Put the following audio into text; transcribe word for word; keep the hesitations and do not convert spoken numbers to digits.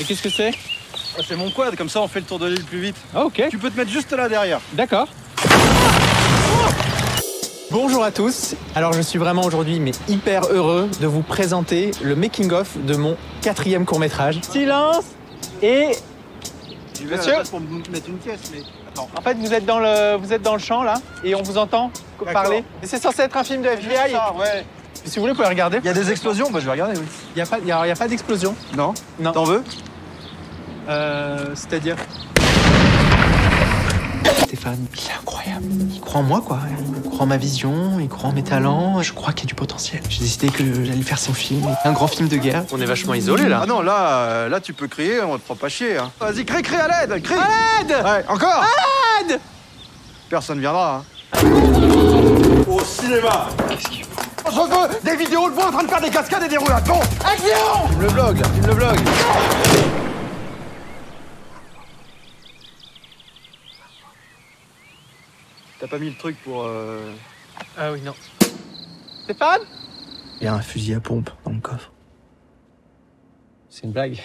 Et qu'est-ce que c'est? Oh, c'est mon quad, comme ça on fait le tour de l'île plus vite. Ah, ok. Tu peux te mettre juste là derrière. D'accord. Bonjour à tous, alors je suis vraiment aujourd'hui mais hyper heureux de vous présenter le making-of de mon quatrième court-métrage. Silence et... Je vais Monsieur à la place pour mettre une caisse, mais... Attends. En fait, vous êtes, dans le... vous êtes dans le champ là, et on vous entend parler. Et c'est censé être un film de F B I. Ça, et... ouais. Si vous voulez, vous pouvez regarder. Il y a des explosions, bah, je vais regarder, oui. Il n'y a pas, y a... Y a pas d'explosion. Non, non. T'en veux? Euh... C'est-à-dire... Stéphane, il est incroyable. Il croit en moi, quoi. Il croit en ma vision, il croit en mes talents. Je crois qu'il y a du potentiel. J'ai décidé que j'allais faire son film. Un grand film de guerre. On est vachement isolé là. Ah non, là, là, tu peux crier, on te prend pas chier. Hein. Vas-y, crie, crie à l'aide, crie. À l'aide. Ouais, encore. À l'aide. Personne viendra. Hein. Au cinéma. Qu'est-ce qu'il faut? Je veux des vidéos de moi en train de faire des cascades et des roulades. Bon, action. Le vlog, là, le vlog. T'as pas mis le truc pour... Euh... Ah oui, non. Stéphane ? Il y a un fusil à pompe dans le coffre. C'est une blague.